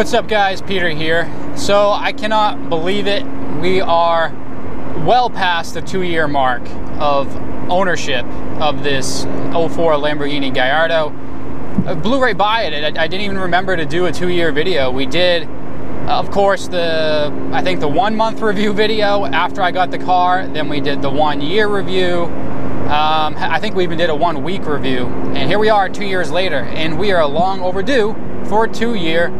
what's up guys, Peter here. So I cannot believe it, we are well past the 2-year mark of ownership of this 04 Lamborghini Gallardo. I blew right by it. I didn't even remember to do a 2-year video. We did, of course, I think the 1-month review video after I got the car, then we did the 1-year review. I think we even did a 1-week review, and here we are 2 years later, and we are long overdue for a 2-year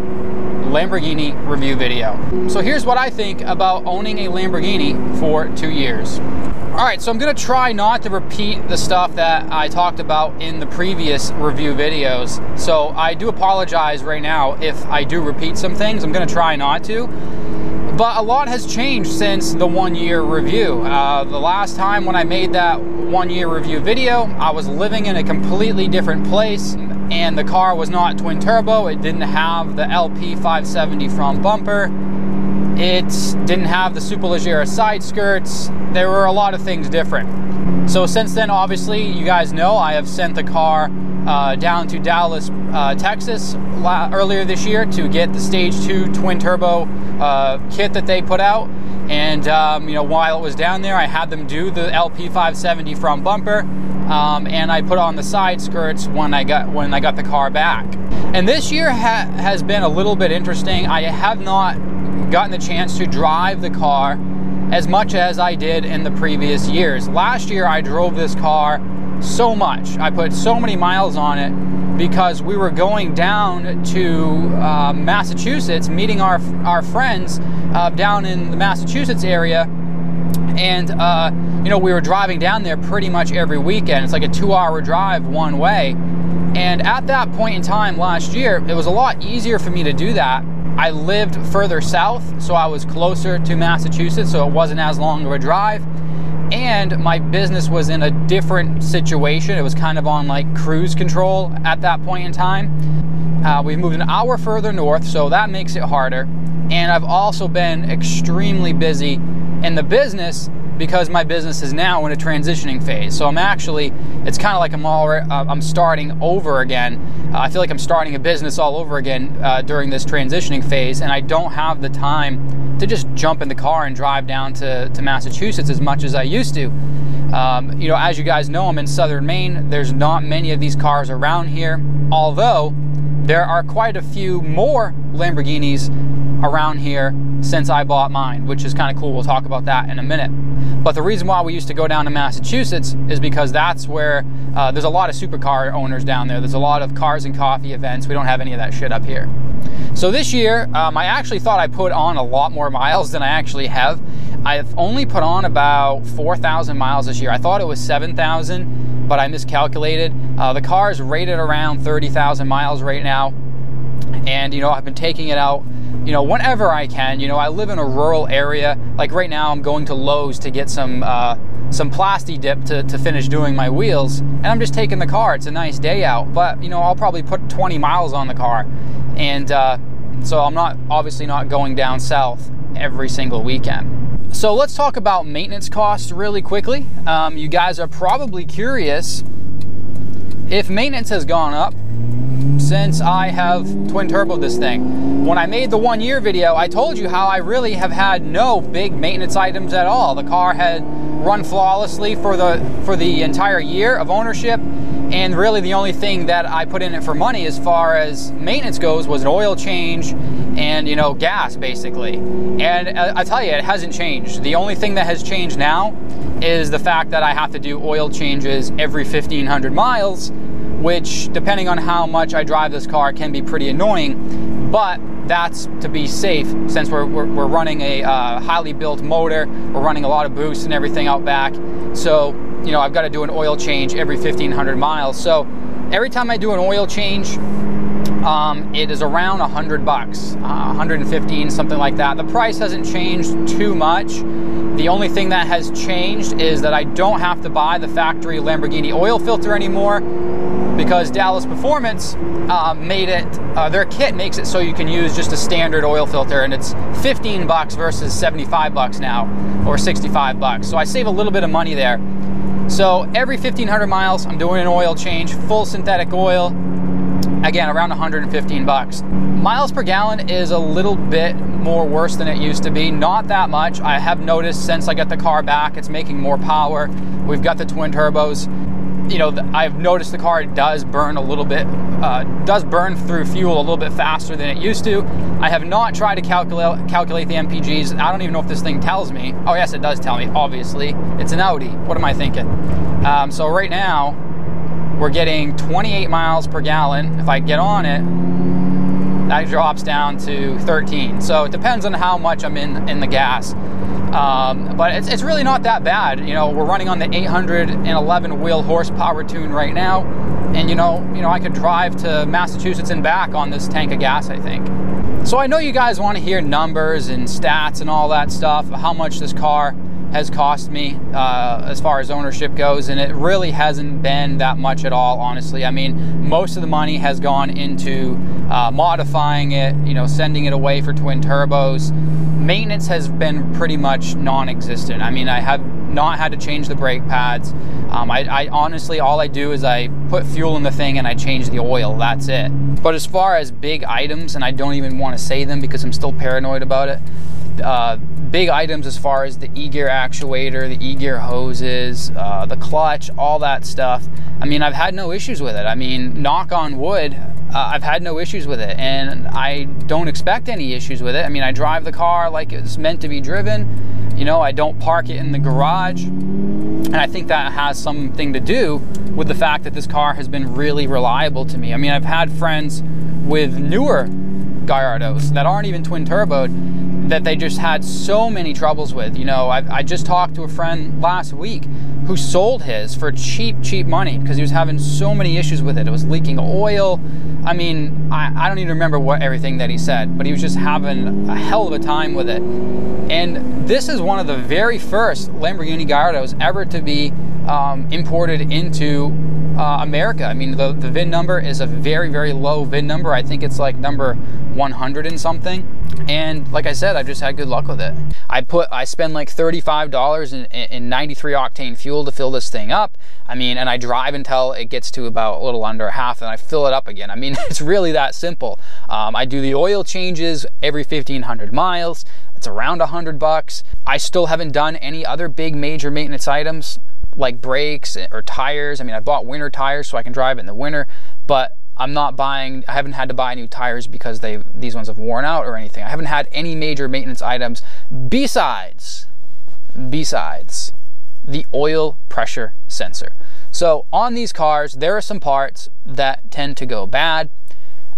Lamborghini review video. So here's what I think about owning a Lamborghini for 2 years. All right, so I'm gonna try not to repeat the stuff that I talked about in the previous review videos. So I do apologize right now if I do repeat some things. I'm gonna try not to. But a lot has changed since the 1-year review. The last time when I made that 1-year review video, I was living in a completely different place and the car was not twin turbo. It didn't have the LP 570 front bumper. It didn't have the Superleggera side skirts. There were a lot of things different. So since then, obviously, you guys know I have sent the car down to Dallas, Texas earlier this year to get the stage 2 twin turbo kit that they put out, and you know, while it was down there I had them do the LP 570 front bumper, and I put on the side skirts when I got the car back. And this year has been a little bit interesting. I have not gotten the chance to drive the car as much as I did in the previous years. Last year I drove this car so much. I put so many miles on it because we were going down to Massachusetts, meeting our friends down in the Massachusetts area, and you know, we were driving down there pretty much every weekend. It's like a 2-hour drive one way, and at that point in time last year it was a lot easier for me to do that. I lived further south, so I was closer to Massachusetts, so it wasn't as long of a drive. And my business was in a different situation. It was kind of on like cruise control at that point in time. We've moved an hour further north, so that makes it harder. And I've also been extremely busy in the business because my business is now in a transitioning phase. So I'm actually, it's kind of like I'm starting over again. I feel like I'm starting a business all over again during this transitioning phase, and I don't have the time to just jump in the car and drive down to Massachusetts as much as I used to. You know, as you guys know, I'm in Southern Maine. There's not many of these cars around here, although there are quite a few more Lamborghinis around here since I bought mine, which is kind of cool. We'll talk about that in a minute. But the reason why we used to go down to Massachusetts is because that's where there's a lot of supercar owners down there. There's a lot of cars and coffee events. We don't have any of that shit up here. So this year, I actually thought I put on a lot more miles than I actually have. I've only put on about 4,000 miles this year. I thought it was 7,000, but I miscalculated. The car is rated around 30,000 miles right now. And, you know, I've been taking it out, you know, whenever I can. You know, I live in a rural area. Like right now, I'm going to Lowe's to get some Plasti Dip to finish doing my wheels. And I'm just taking the car. It's a nice day out. But, you know, I'll probably put 20 miles on the car. And so I'm obviously not going down south every single weekend. So let's talk about maintenance costs really quickly. You guys are probably curious if maintenance has gone up since I have twin turboed this thing. When I made the 1-year video, I told you how I really have had no big maintenance items at all. The car had run flawlessly for the entire year of ownership. And really the only thing that I put in it for money as far as maintenance goes was an oil change and, you know, gas basically. And I tell you, it hasn't changed. The only thing that has changed now is the fact that I have to do oil changes every 1,500 miles, which depending on how much I drive this car can be pretty annoying, but that's to be safe since we're running a highly built motor. We're running a lot of boosts and everything out back. So, you know, I've got to do an oil change every 1,500 miles. So every time I do an oil change, it is around $100, 115, something like that. The price hasn't changed too much. The only thing that has changed is that I don't have to buy the factory Lamborghini oil filter anymore because Dallas Performance made it, their kit makes it so you can use just a standard oil filter, and it's $15 versus $75 now, or $65. So I save a little bit of money there. So every 1,500 miles, I'm doing an oil change, full synthetic oil, again, around 115 bucks. Miles per gallon is a little bit more worse than it used to be. Not that much. I have noticed since I got the car back, it's making more power. We've got the twin turbos. You know, I've noticed the car does burn a little bit, does burn through fuel a little bit faster than it used to. I have not tried to calculate the MPGs. I don't even know if this thing tells me. Oh yes, it does tell me, obviously. It's an Audi, what am I thinking? So right now, we're getting 28 miles per gallon. If I get on it, that drops down to 13. So it depends on how much I'm in the gas. But it's really not that bad. You know, we're running on the 811 wheel horsepower tune right now, and you know, I could drive to Massachusetts and back on this tank of gas, I think. So I know you guys want to hear numbers and stats and all that stuff, how much this car has cost me as far as ownership goes, and it really hasn't been that much at all, honestly. I mean, most of the money has gone into modifying it, you know, sending it away for twin turbos. Maintenance has been pretty much non-existent. I mean, I have not had to change the brake pads. I honestly, all I do is I put fuel in the thing and I change the oil, that's it. But as far as big items, and I don't even want to say them because I'm still paranoid about it, big items as far as the e-gear actuator, the e-gear hoses, the clutch, all that stuff, I mean, I've had no issues with it. I mean, knock on wood, I've had no issues with it, and I don't expect any issues with it. I mean, I drive the car like it's meant to be driven. You know, I don't park it in the garage, and I think that has something to do with the fact that this car has been really reliable to me. I mean, I've had friends with newer Gallardos that aren't even twin turboed that they just had so many troubles with. You know, I just talked to a friend last week who sold his for cheap money because he was having so many issues with it. It was leaking oil. I mean, I don't even remember what everything that he said, but he was just having a hell of a time with it. And this is one of the very first Lamborghini Gallardos ever to be imported into America. I mean, the VIN number is a very, very low VIN number. I think it's like number 100 and something. And like I said, I just had good luck with it. I spend like $35 in 93 octane fuel to fill this thing up. I mean, and I drive until it gets to about a little under half, and I fill it up again. I mean, it's really that simple. I do the oil changes every 1,500 miles. It's around 100 bucks. I still haven't done any other big major maintenance items like brakes or tires. I mean, I bought winter tires so I can drive it in the winter, but I haven't had to buy new tires because these ones have worn out or anything. I haven't had any major maintenance items besides the oil pressure sensor. So on these cars, there are some parts that tend to go bad.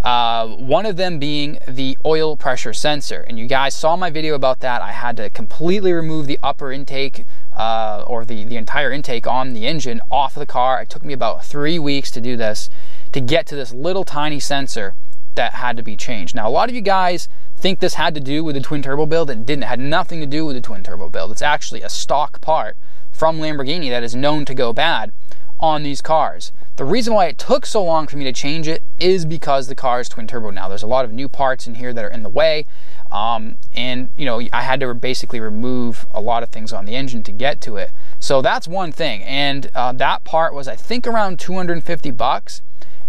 One of them being the oil pressure sensor. And you guys saw my video about that. I had to completely remove the upper intake or the entire intake on the engine off of the car. It took me about 3 weeks to do this, to get to this little tiny sensor that had to be changed. Now, a lot of you guys think this had to do with the twin turbo build. It didn't. It had nothing to do with the twin turbo build. It's actually a stock part from Lamborghini that is known to go bad on these cars. The reason why it took so long for me to change it is because the car is twin turbo now. There's a lot of new parts in here that are in the way. And you know, I had to basically remove a lot of things on the engine to get to it. So that's one thing. And that part was, I think, around 250 bucks.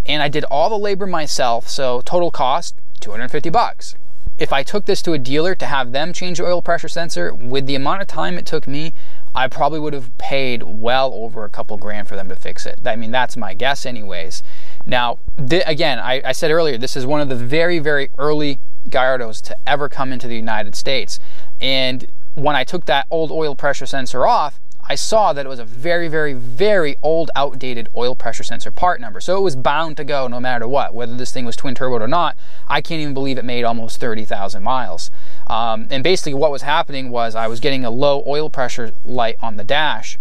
And I did all the labor myself, so total cost, 250 bucks. If I took this to a dealer to have them change the oil pressure sensor, with the amount of time it took me, I probably would have paid well over a couple grand for them to fix it. I mean, that's my guess anyways. Now, again, I said earlier, this is one of the very, very early Gallardos to ever come into the United States. And when I took that old oil pressure sensor off, I saw that it was a very, very, very old, outdated oil pressure sensor part number. So it was bound to go no matter what, whether this thing was twin turbo or not. I can't even believe it made almost 30,000 miles. And basically what was happening was I was getting a low oil pressure light on the dash,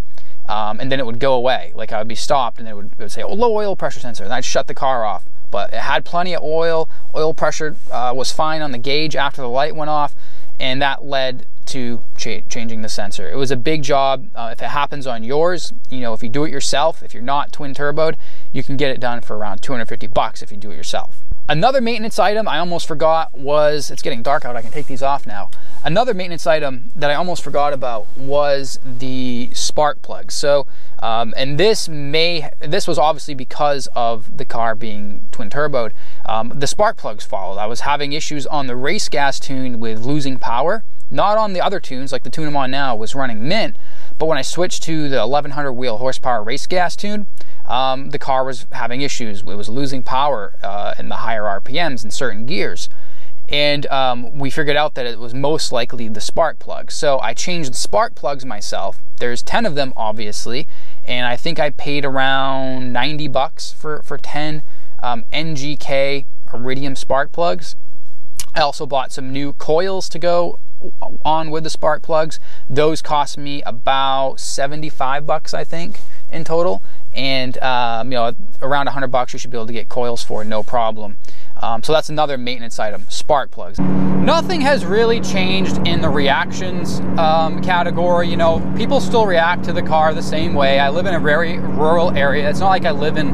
and then it would go away. Like, I would be stopped and it would say, oh, low oil pressure sensor, and I'd shut the car off. But it had plenty of oil. Oil pressure was fine on the gauge after the light went off, and that led to changing the sensor. It was a big job. If it happens on yours, you know, if you do it yourself, if you're not twin turboed, you can get it done for around 250 bucks if you do it yourself. Another maintenance item I almost forgot was, it's getting dark out, I can take these off now. Another maintenance item that I almost forgot about was the spark plug. So, and this was obviously because of the car being twin turboed. The spark plugs followed. I was having issues on the race gas tune with losing power, not on the other tunes. Like the tune I'm on now was running mint, but when I switched to the 1100 wheel horsepower race gas tune, the car was having issues. It was losing power in the higher RPMs in certain gears. And we figured out that it was most likely the spark plug. So I changed the spark plugs myself. There's 10 of them, obviously. And I think I paid around 90 bucks for 10 NGK Iridium spark plugs. I also bought some new coils to go on with the spark plugs. Those cost me about 75 bucks, I think, in total. And you know, around 100 bucks you should be able to get coils for, no problem. So that's another maintenance item, spark plugs. Nothing has really changed in the reactions category. You know, people still react to the car the same way. I live in a very rural area. It's not like I live in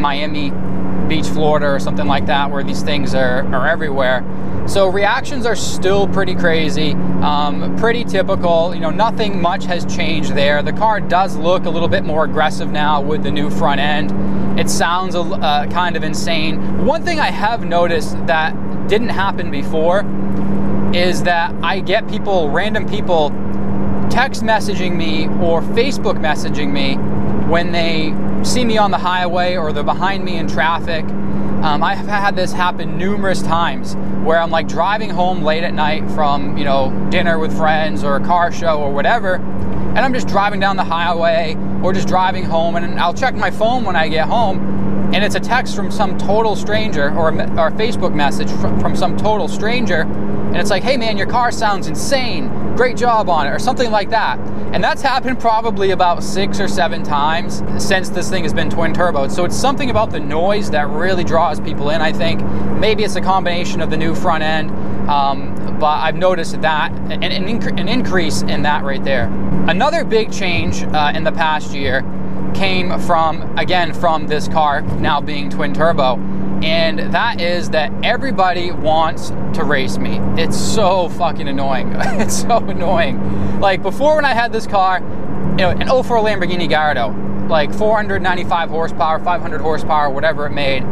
Miami Beach, Florida or something like that where these things are everywhere. So reactions are still pretty crazy, pretty typical. You know, nothing much has changed there. The car does look a little bit more aggressive now with the new front end. It sounds kind of insane. One thing I have noticed that didn't happen before is that I get people, random people, text messaging me or Facebook messaging me when they see me on the highway or they're behind me in traffic. I've had this happen numerous times where I'm like driving home late at night from, you know, dinner with friends or a car show or whatever, and I'm just driving down the highway or just driving home, and I'll check my phone when I get home, and it's a text from some total stranger or a Facebook message from some total stranger, and it's like, hey man, your car sounds insane, great job on it, or something like that. And that's happened probably about 6 or 7 times since this thing has been twin turboed. So it's something about the noise that really draws people in, I think. Maybe it's a combination of the new front end, but I've noticed that, an increase in that right there. Another big change in the past year came from, again, from this car now being twin turbo. And that is that everybody wants to race me. It's so fucking annoying. It's so annoying. Like before, when I had this car, you know, an 04 Lamborghini Gallardo, like 495 horsepower, 500 horsepower, whatever it made.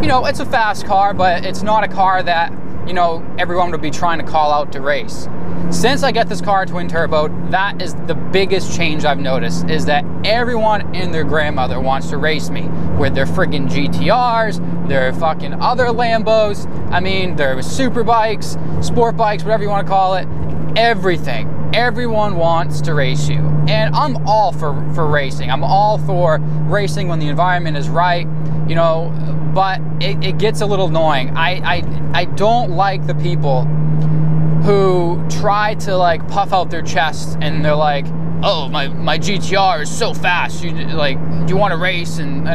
You know, it's a fast car, but it's not a car that, you know, everyone would be trying to call out to race. Since I get this car twin turboed, that is the biggest change I've noticed, is that everyone and their grandmother wants to race me with their friggin' GTRs, their fucking other Lambos, I mean, their super bikes, sport bikes, whatever you want to call it, everything. Everyone wants to race you. And I'm all for racing. I'm all for racing when the environment is right, you know, but it gets a little annoying. I don't like the people who try to like puff out their chests and they're like, oh, my GTR is so fast, you like, do you want to race? And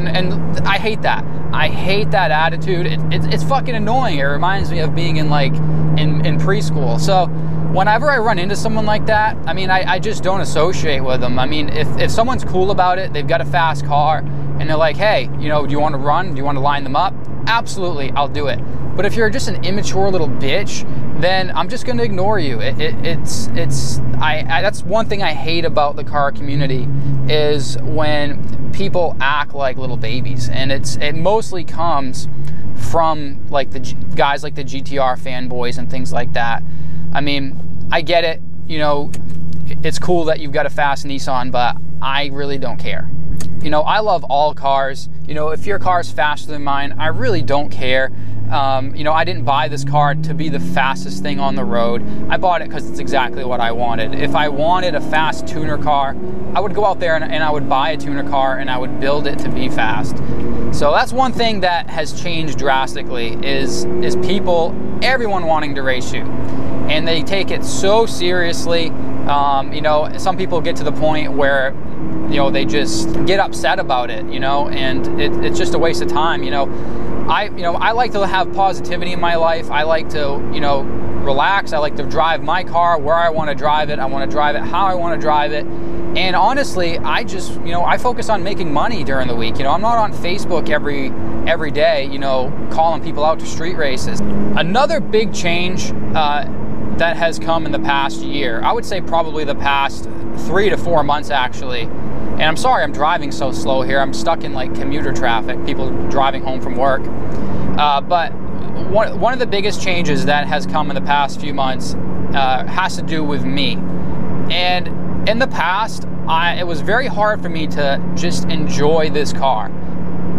I hate that. I hate that attitude. It's fucking annoying. It reminds me of being in like in preschool. So whenever I run into someone like that, I mean, I just don't associate with them. I mean, if someone's cool about it, they've got a fast car and they're like, hey, you know, do you want to run? Do you want to line them up? Absolutely, I'll do it. But if you're just an immature little bitch, then I'm just gonna ignore you. That's one thing I hate about the car community, is when people act like little babies, and it mostly comes from like the guys like the GTR fanboys and things like that. I mean, I get it, you know, it's cool that you've got a fast Nissan, but I really don't care. You know, I love all cars. You know, if your car's faster than mine, I really don't care. You know, I didn't buy this car to be the fastest thing on the road. I bought it because it's exactly what I wanted. If I wanted a fast tuner car, I would go out there and I would buy a tuner car and I would build it to be fast. So that's one thing that has changed drastically, is people, everyone wanting to race you. And they take it so seriously. You know, some people get to the point where, you know, they just get upset about it, you know, and it's just a waste of time, you know. I like to have positivity in my life. I like to, you know, relax. I like to drive my car where I want to drive it. I want to drive it how I want to drive it. And honestly, I just, you know, I focus on making money during the week. You know, I'm not on Facebook every day, you know, calling people out to street races. Another big change that has come in the past year. I would say probably the past 3 to 4 months, actually. And I'm sorry I'm driving so slow here. I'm stuck in like commuter traffic, people driving home from work. But one of the biggest changes that has come in the past few months has to do with me. And in the past, it was very hard for me to just enjoy this car.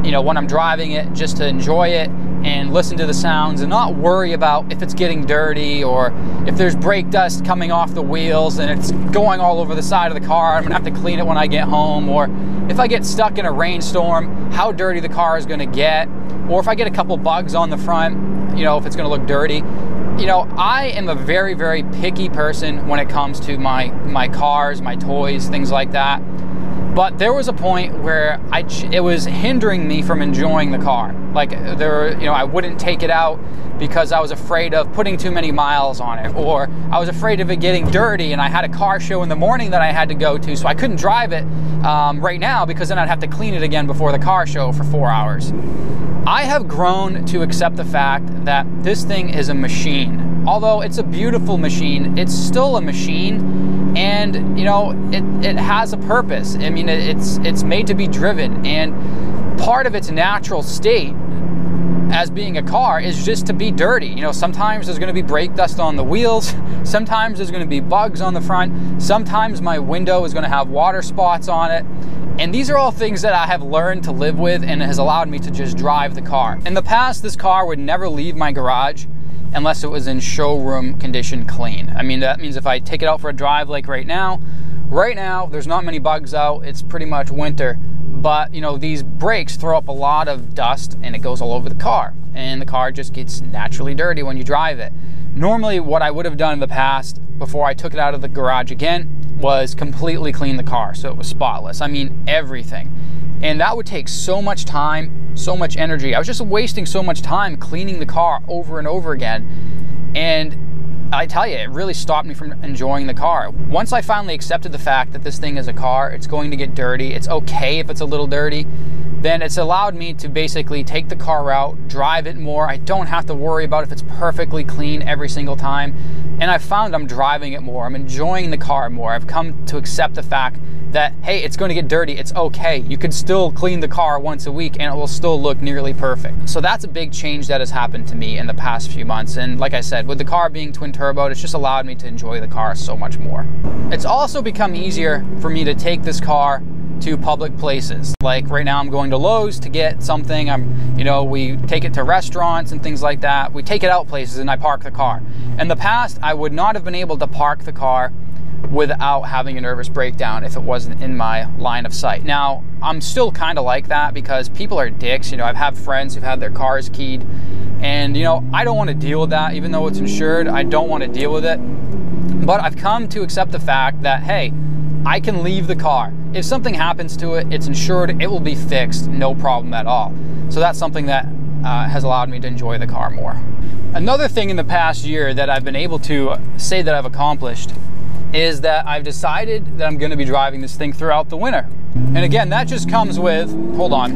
You know, when I'm driving it, just to enjoy it and listen to the sounds and not worry about if it's getting dirty or if there's brake dust coming off the wheels and it's going all over the side of the car. I'm gonna have to clean it when I get home, or if I get stuck in a rainstorm, how dirty the car is gonna get, or if I get a couple bugs on the front, you know, if it's gonna look dirty. You know, I am a very, very picky person when it comes to my cars, my toys, things like that. But there was a point where it was hindering me from enjoying the car. Like, you know, I wouldn't take it out because I was afraid of putting too many miles on it, or I was afraid of it getting dirty, and I had a car show in the morning that I had to go to, so I couldn't drive it right now because then I'd have to clean it again before the car show for 4 hours. I have grown to accept the fact that this thing is a machine. Although it's a beautiful machine, it's still a machine, and you know, it has a purpose. I mean, it's made to be driven, and part of its natural state as being a car is just to be dirty. You know, sometimes there's gonna be brake dust on the wheels, sometimes there's gonna be bugs on the front, sometimes my window is gonna have water spots on it. And these are all things that I have learned to live with, and it has allowed me to just drive the car. In the past, this car would never leave my garage unless it was in showroom condition clean. I mean, that means if I take it out for a drive like right now, there's not many bugs out, it's pretty much winter. But you know, these brakes throw up a lot of dust and it goes all over the car, and the car just gets naturally dirty when you drive it. Normally what I would have done in the past before I took it out of the garage again was completely clean the car so it was spotless. I mean, everything. And that would take so much time, so much energy. I was just wasting so much time cleaning the car over and over again. And I tell you, it really stopped me from enjoying the car. Once I finally accepted the fact that this thing is a car, it's going to get dirty, it's okay if it's a little dirty, then it's allowed me to basically take the car out, drive it more. I don't have to worry about if it's perfectly clean every single time. And I found I'm driving it more, I'm enjoying the car more. I've come to accept the fact that, hey, it's gonna get dirty, it's okay. You can still clean the car once a week and it will still look nearly perfect. So that's a big change that has happened to me in the past few months. And like I said, with the car being twin turbo, it's just allowed me to enjoy the car so much more. It's also become easier for me to take this car to public places. Like right now I'm going to Lowe's to get something. You know, we take it to restaurants and things like that. We take it out places and I park the car. In the past, I would not have been able to park the car without having a nervous breakdown if it wasn't in my line of sight. Now, I'm still kind of like that because people are dicks. You know, I've had friends who've had their cars keyed. And you know, I don't want to deal with that. Even though it's insured, I don't want to deal with it. But I've come to accept the fact that, hey, I can leave the car. If something happens to it, it's insured, it will be fixed, no problem at all. So that's something that has allowed me to enjoy the car more. Another thing in the past year that I've been able to say that I've accomplished is that I've decided that I'm gonna be driving this thing throughout the winter. And again, that just comes with, hold on.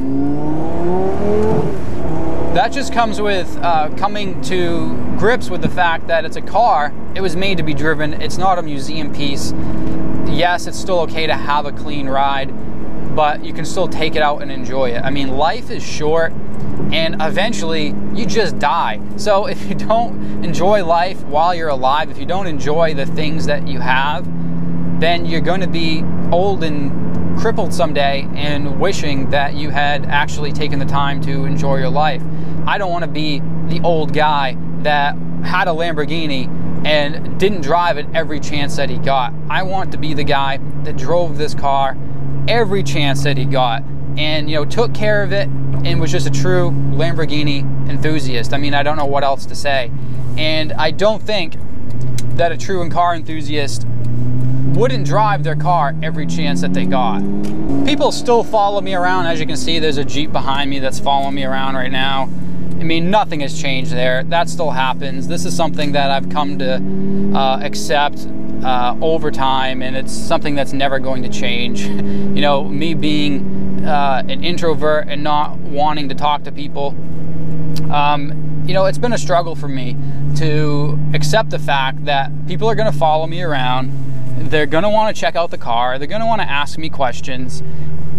That just comes with coming to grips with the fact that it's a car, it was made to be driven, it's not a museum piece. Yes, it's still okay to have a clean ride, but you can still take it out and enjoy it. I mean, life is short and eventually you just die. So if you don't enjoy life while you're alive, if you don't enjoy the things that you have, then you're gonna be old and crippled someday and wishing that you had actually taken the time to enjoy your life. I don't want to be the old guy that had a Lamborghini and didn't drive it every chance that he got. I want to be the guy that drove this car every chance that he got and, you know, took care of it and was just a true Lamborghini enthusiast. I mean, I don't know what else to say. And I don't think that a true car enthusiast wouldn't drive their car every chance that they got. People still follow me around. As you can see, there's a Jeep behind me that's following me around right now. I mean, nothing has changed there. That still happens. This is something that I've come to accept over time, and it's something that's never going to change. You know, me being an introvert and not wanting to talk to people, you know, it's been a struggle for me. to accept the fact that people are going to follow me around, they're going to want to check out the car, they're going to want to ask me questions,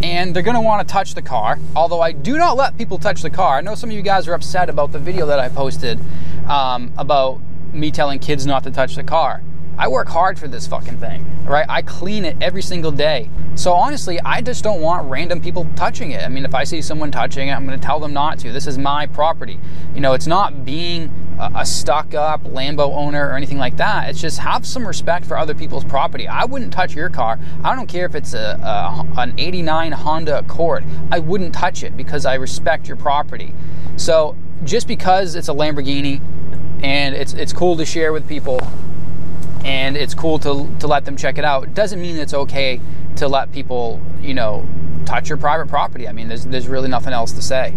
and they're going to want to touch the car. Although I do not let people touch the car. I know some of you guys are upset about the video that I posted about me telling kids not to touch the car. I work hard for this fucking thing, right? I clean it every single day. So honestly, I just don't want random people touching it. I mean, if I see someone touching it, I'm gonna tell them not to. This is my property. You know, it's not being a stuck-up Lambo owner or anything like that. It's just have some respect for other people's property. I wouldn't touch your car. I don't care if it's an 89 Honda Accord. I wouldn't touch it because I respect your property. So just because it's a Lamborghini and it's cool to share with people, and it's cool to let them check it out, doesn't mean it's okay to let people, you know, touch your private property. I mean, there's really nothing else to say.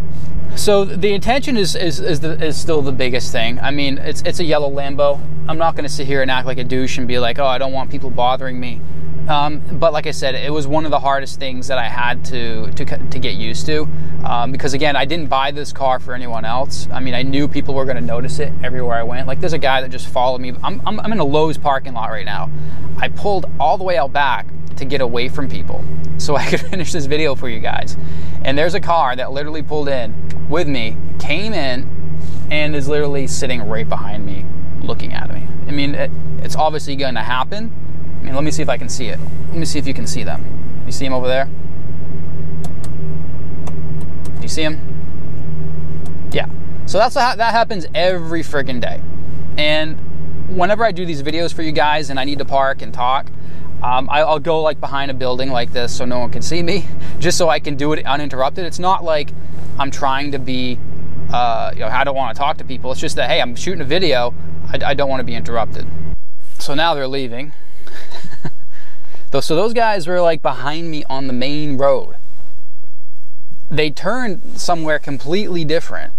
So the intention is still the biggest thing. I mean, it's a yellow Lambo. I'm not gonna sit here and act like a douche and be like, oh, I don't want people bothering me. But like I said, it was one of the hardest things that I had to get used to. Because again, I didn't buy this car for anyone else. I mean, I knew people were gonna notice it everywhere I went. Like, there's a guy that just followed me. I'm in a Lowe's parking lot right now. I pulled all the way out back to get away from people so I could finish this video for you guys. And there's a car that literally pulled in with me, came in, and is literally sitting right behind me, looking at me. I mean, it's obviously gonna happen. I mean, let me see if I can see it. Let me see if you can see them. You see him over there? Do you see him? Yeah. So that's that happens every friggin' day. And whenever I do these videos for you guys and I need to park and talk, I'll go like behind a building like this so no one can see me, just so I can do it uninterrupted. It's not like I'm trying to be, you know, I don't want to talk to people. It's just that, hey, I'm shooting a video. I don't want to be interrupted. So now they're leaving. So those guys were like behind me on the main road. They turned somewhere completely different,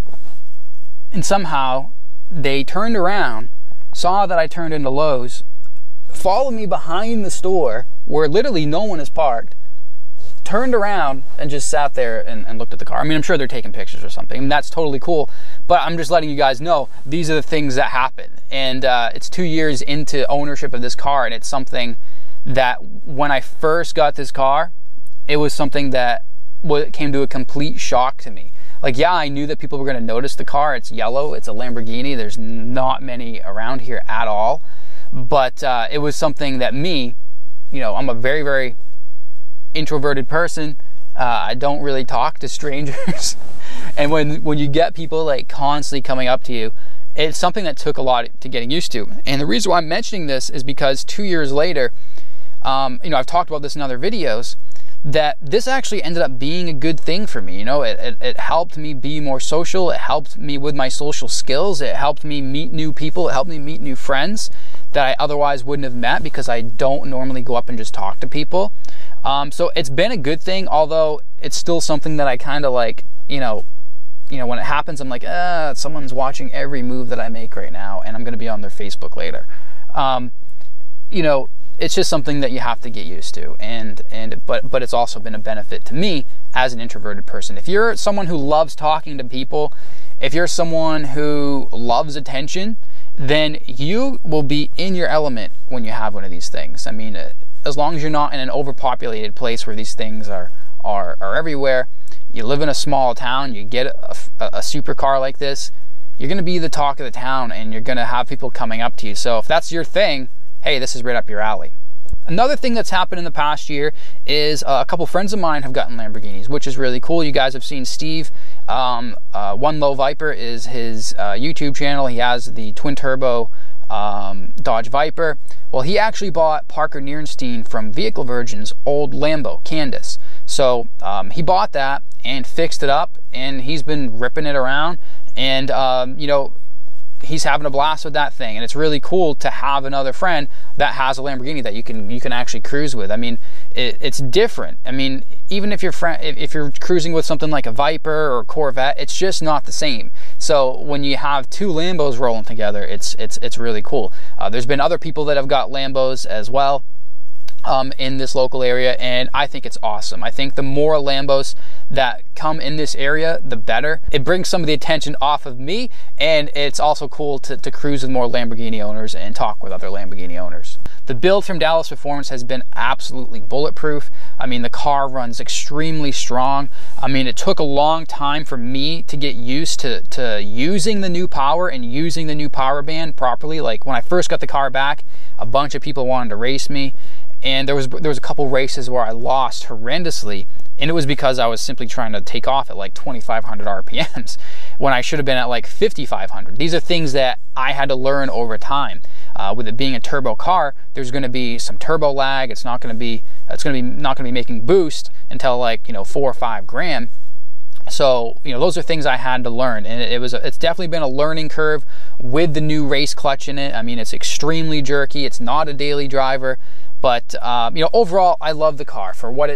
and somehow they turned around, saw that I turned into Lowe's, followed me behind the store where literally no one is parked, turned around and just sat there and looked at the car. I mean, I'm sure they're taking pictures or something. I mean, that's totally cool, but I'm just letting you guys know these are the things that happen. And it's 2 years into ownership of this car, and it's something that when I first got this car, it was something that came to a complete shock to me. Like, yeah, I knew that people were going to notice the car. It's yellow. It's a Lamborghini. There's not many around here at all. But it was something that me, you know, I'm a very, very introverted person. I don't really talk to strangers. And when you get people like constantly coming up to you, it's something that took a lot to getting used to. And the reason why I'm mentioning this is because 2 years later, you know, I've talked about this in other videos, that this actually ended up being a good thing for me. You know, it helped me be more social. It helped me with my social skills. It helped me meet new people. It helped me meet new friends that I otherwise wouldn't have met, because I don't normally go up and just talk to people. So it's been a good thing, although it's still something that I kind of like, you know, when it happens, I'm like, someone's watching every move that I make right now, and I'm going to be on their Facebook later. You know, it's just something that you have to get used to, but it's also been a benefit to me as an introverted person. If you're someone who loves talking to people, if you're someone who loves attention, then you will be in your element when you have one of these things. I mean, as long as you're not in an overpopulated place where these things are everywhere, you live in a small town, you get a supercar like this, you're going to be the talk of the town, and you're going to have people coming up to you. So if that's your thing, hey, this is right up your alley. Another thing that's happened in the past year is a couple friends of mine have gotten Lamborghinis, which is really cool. You guys have seen Steve. One Low Viper is his YouTube channel. He has the Twin Turbo Dodge Viper. Well, he actually bought Parker Nierenstein from Vehicle Virgin's old Lambo, Candace. So he bought that and fixed it up, and he's been ripping it around, and you know, he's having a blast with that thing. And it's really cool to have another friend that has a Lamborghini that you can actually cruise with. I mean, it's different. I mean, even if you're cruising with something like a Viper or a Corvette, it's just not the same. So when you have two Lambos rolling together, it's really cool. There's been other people that have got Lambos as well. in this local area, and I think it's awesome. I think the more Lambos that come in this area, the better. It brings some of the attention off of me, and it's also cool to cruise with more Lamborghini owners and talk with other Lamborghini owners. The build from Dallas Performance has been absolutely bulletproof. I mean, the car runs extremely strong. I mean, it took a long time for me to get used to using the new power and using the new power band properly. Like, when I first got the car back, a bunch of people wanted to race me, and there was a couple races where I lost horrendously, and it was because I was simply trying to take off at like 2,500 RPMs when I should have been at like 5,500. These are things that I had to learn over time. With it being a turbo car, there's going to be some turbo lag. It's not going to be making boost until, like, you know, 4 or 5 gram. So, you know, those are things I had to learn, and it's definitely been a learning curve with the new race clutch in it. I mean, it's extremely jerky. It's not a daily driver, but you know, overall, I love the car for what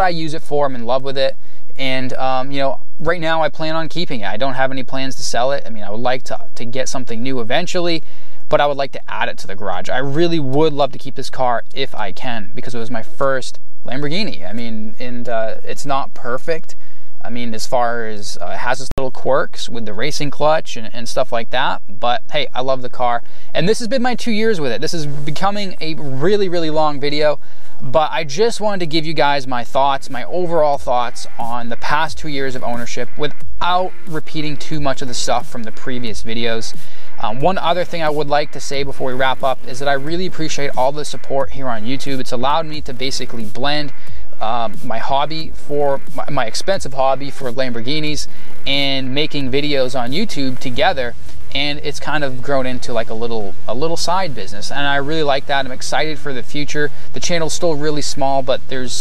I use it for. I'm in love with it, and you know, right now I plan on keeping it. I don't have any plans to sell it. I mean, I would like to get something new eventually, but I would like to add it to the garage. I really would love to keep this car if I can, because it was my first Lamborghini. I mean, and it's not perfect. I mean, as far as it has its little quirks with the racing clutch and stuff like that, but hey, I love the car. And this has been my 2 years with it. This is becoming a really, really long video, but I just wanted to give you guys my thoughts, my overall thoughts on the past 2 years of ownership without repeating too much of the stuff from the previous videos. One other thing I would like to say before we wrap up is that I really appreciate all the support here on YouTube. It's allowed me to basically blend my hobby for my expensive hobby for Lamborghinis and making videos on YouTube together, and it's kind of grown into like a little side business, and I really like that. I'm excited for the future. The channel's still really small, but there's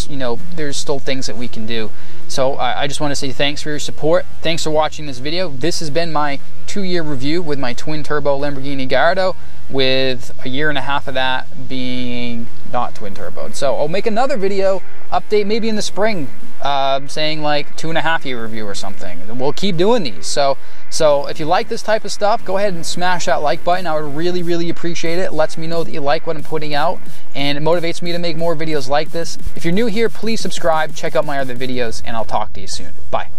still things that we can do. So I just want to say thanks for your support. Thanks for watching this video. This has been my 2 year review with my twin turbo Lamborghini Gallardo, with a year and a half of that being not twin turboed. So I'll make another video update maybe in the spring, saying like 2.5 year review or something. We'll keep doing these. So if you like this type of stuff, go ahead and smash that like button. I would really, really appreciate it. It lets me know that you like what I'm putting out, and it motivates me to make more videos like this. If you're new here, please subscribe, check out my other videos, and I'll talk to you soon. Bye.